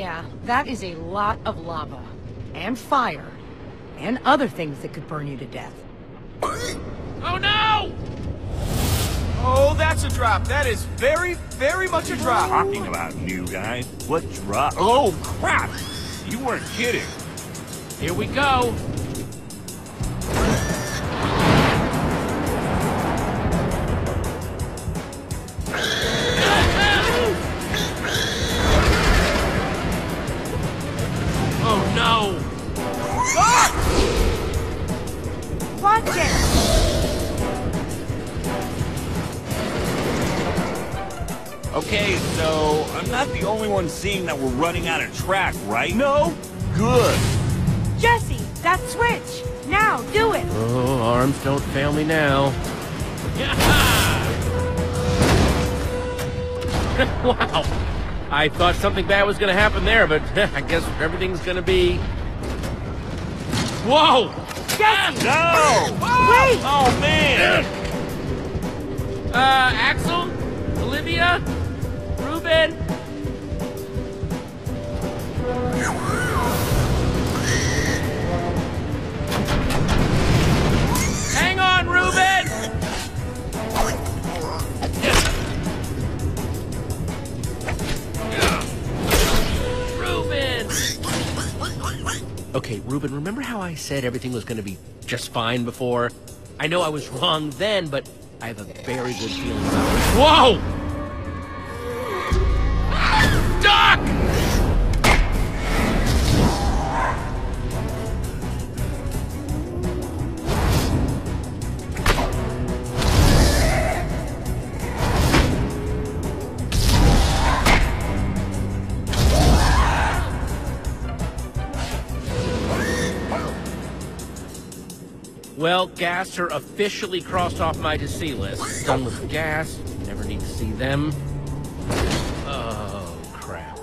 Yeah, that is a lot of lava. And fire. And other things that could burn you to death. Oh no! Oh, that's a drop. That is very, very much a drop. Talking about new guys. What drop? Oh, crap! You weren't kidding. Here we go. Oh no! Ah! Watch it! Okay, so I'm not the only one seeing that we're running out of track, right? No? Good. Jesse, that switch! Now, do it! Oh, arms don't fail me now. Wow. I thought something bad was gonna happen there, but I guess everything's gonna be... Whoa! Jesse! No! Wait! Oh, man! Axel? Olivia? Ruben? Hang on, Ruben! Ruben! Okay, Ruben, remember how I said everything was gonna be just fine before? I know I was wrong then, but I have a very good feeling about it. Whoa! Well, Gaster officially crossed off my to see list. Done with the gas. Never need to see them. Oh, crap.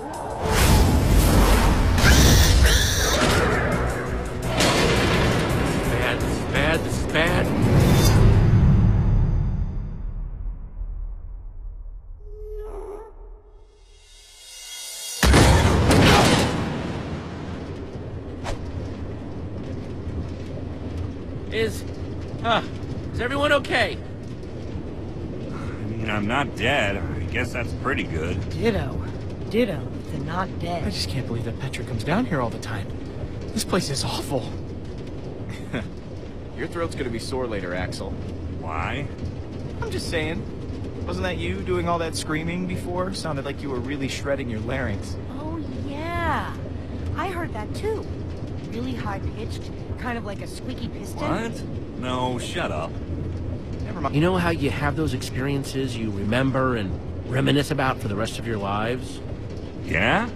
This is bad. This is bad. This is bad. Is everyone okay? I'm not dead. I guess that's pretty good. Ditto. Ditto. They're not dead. I just can't believe that Petra comes down here all the time. This place is awful. Your throat's gonna be sore later, Axel. Why? I'm just saying. Wasn't that you doing all that screaming before? Sounded like you were really shredding your larynx. Oh, yeah. I heard that, too. Really high-pitched, kind of like a squeaky piston. What? No, shut up. You know how you have those experiences you remember and reminisce about for the rest of your lives? Yeah?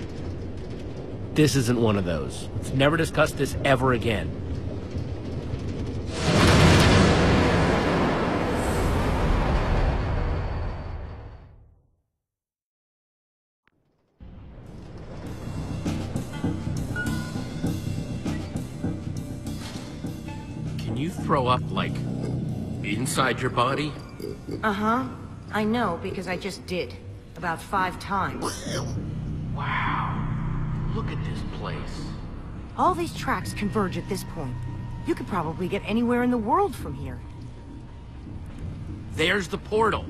This isn't one of those. Let's never discuss this ever again. Can you throw up, like... inside your body? Uh-huh. I know, because I just did. About 5 times. Wow. Look at this place. All these tracks converge at this point. You could probably get anywhere in the world from here. There's the portal.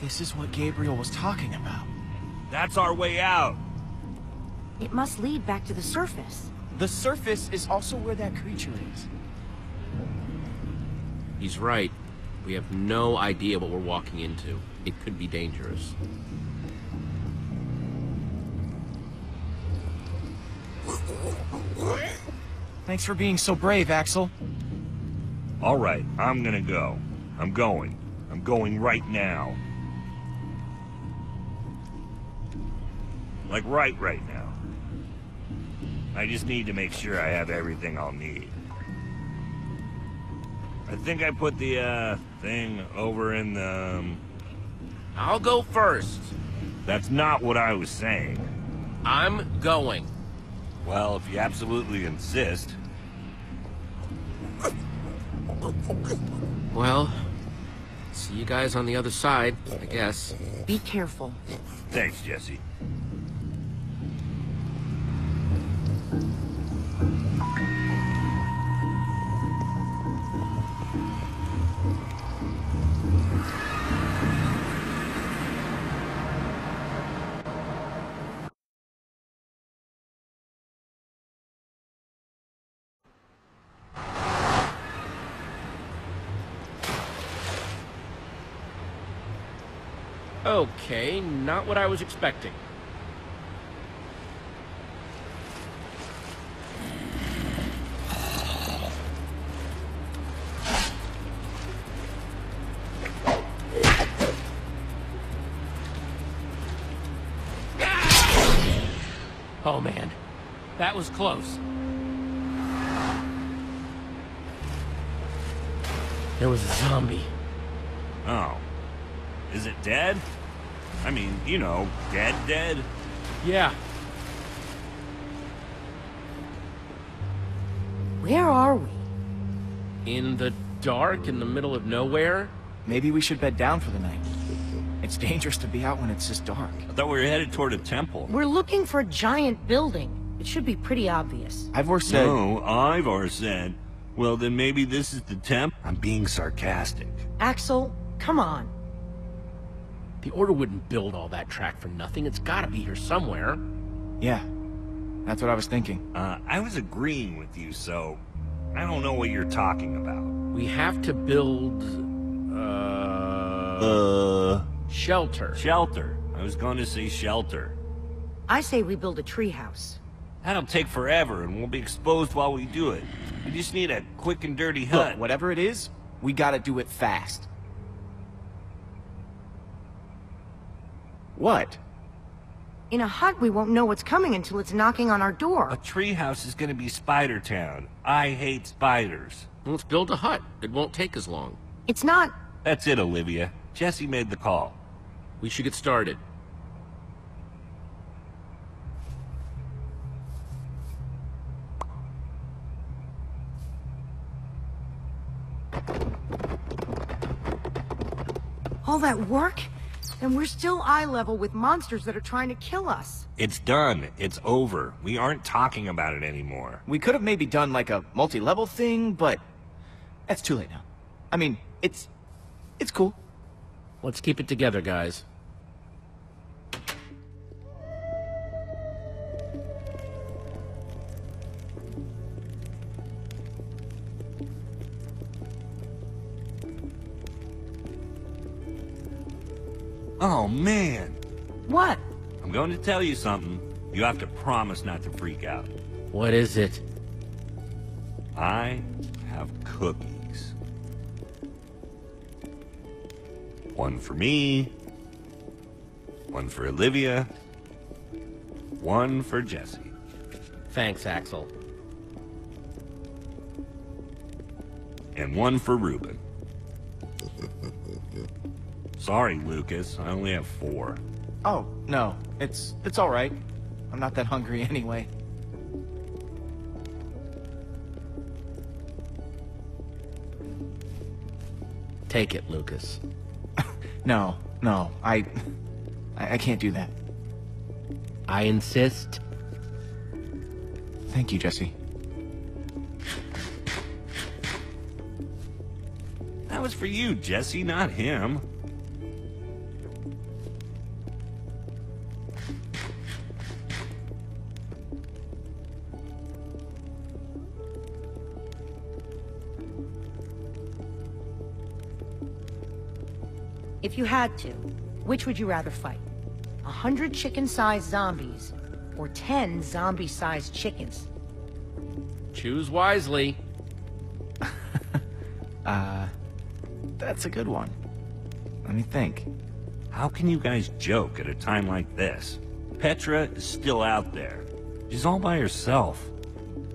This is what Gabriel was talking about. That's our way out. It must lead back to the surface. The surface is also where that creature is. He's right. We have no idea what we're walking into. It could be dangerous. Thanks for being so brave, Axel. All right, I'm gonna go. I'm going. I'm going right now. Like right now. I just need to make sure I have everything I'll need. I think I put the, thing over in the... I'll go first. That's not what I was saying. I'm going. Well, if you absolutely insist. Well, see you guys on the other side, I guess. Be careful. Thanks, Jesse. Okay, not what I was expecting. Oh man, that was close. There was a zombie. Oh. Is it dead? I mean, you know, dead dead? Yeah. Where are we? In the dark, in the middle of nowhere? Maybe we should bed down for the night. It's dangerous to be out when it's this dark. I thought we were headed toward a temple. We're looking for a giant building. It should be pretty obvious. Ivor said... No, Ivor said... Well, then maybe this is the temp. I'm being sarcastic. Axel, come on. The Order wouldn't build all that track for nothing. It's gotta be here somewhere. Yeah, that's what I was thinking. I was agreeing with you, so I don't know what you're talking about. We have to build... Shelter. Shelter. I was going to say shelter. I say we build a treehouse. That'll take forever, and we'll be exposed while we do it. We just need a quick and dirty hut. Look, whatever it is, we gotta do it fast. What? In a hut, we won't know what's coming until it's knocking on our door. A treehouse is gonna be Spider Town. I hate spiders. Let's build a hut. It won't take as long. It's not... That's it, Olivia. Jesse made the call. We should get started. All that work? And we're still eye level with monsters that are trying to kill us. It's done. It's over. We aren't talking about it anymore. We could have maybe done like a multi-level thing, but... That's too late now. I mean, it's cool. Let's keep it together, guys. Oh, man. What? I'm going to tell you something. You have to promise not to freak out. What is it? I have cookies. One for me. One for Olivia. One for Jesse. Thanks, Axel. And one for Reuben. Sorry, Lucas. I only have 4. Oh, no. It's all right. I'm not that hungry anyway. Take it, Lucas. No. I can't do that. I insist. Thank you, Jesse. That was for you, Jesse, not him. If you had to, which would you rather fight? 100 chicken-sized zombies, or 10 zombie-sized chickens? Choose wisely. That's a good one. Let me think. How can you guys joke at a time like this? Petra is still out there. She's all by herself.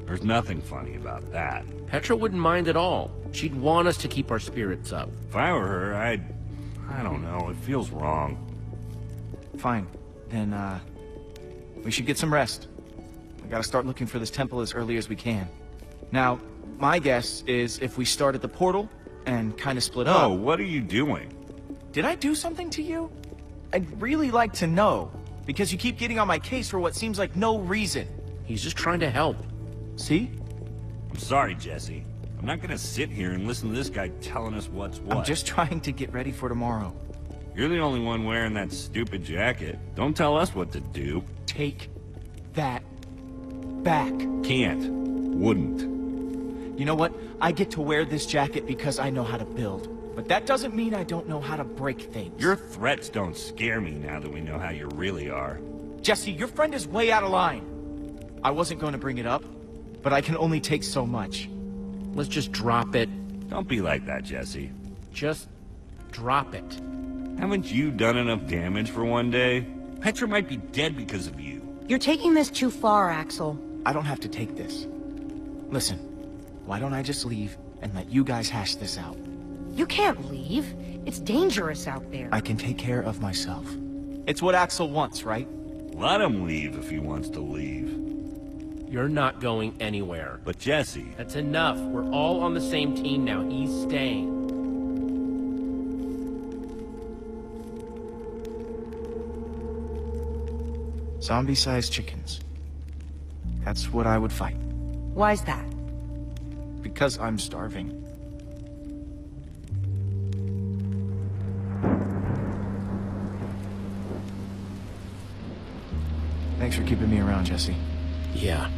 There's nothing funny about that. Petra wouldn't mind at all. She'd want us to keep our spirits up. If I were her, I don't know, it feels wrong. Fine. Then, we should get some rest. We gotta start looking for this temple as early as we can. Now, my guess is if we start at the portal and kind of split up... Oh, what are you doing? Did I do something to you? I'd really like to know, because you keep getting on my case for what seems like no reason. He's just trying to help. See? I'm sorry, Jesse. I'm not gonna sit here and listen to this guy telling us what's what. I'm just trying to get ready for tomorrow. You're the only one wearing that stupid jacket. Don't tell us what to do. Take that back. Can't. Wouldn't. You know what? I get to wear this jacket because I know how to build. But that doesn't mean I don't know how to break things. Your threats don't scare me now that we know how you really are. Jesse, your friend is way out of line. I wasn't going to bring it up, but I can only take so much. Let's just drop it. Don't be like that, Jesse. Just drop it. Haven't you done enough damage for one day? Petra might be dead because of you. You're taking this too far, Axel. I don't have to take this. Listen, why don't I just leave and let you guys hash this out? You can't leave. It's dangerous out there. I can take care of myself. It's what Axel wants, right? Let him leave if he wants to leave. You're not going anywhere. But Jesse... That's enough. We're all on the same team now. He's staying. Zombie-sized chickens. That's what I would fight. Why's that? Because I'm starving. Thanks for keeping me around, Jesse. Yeah.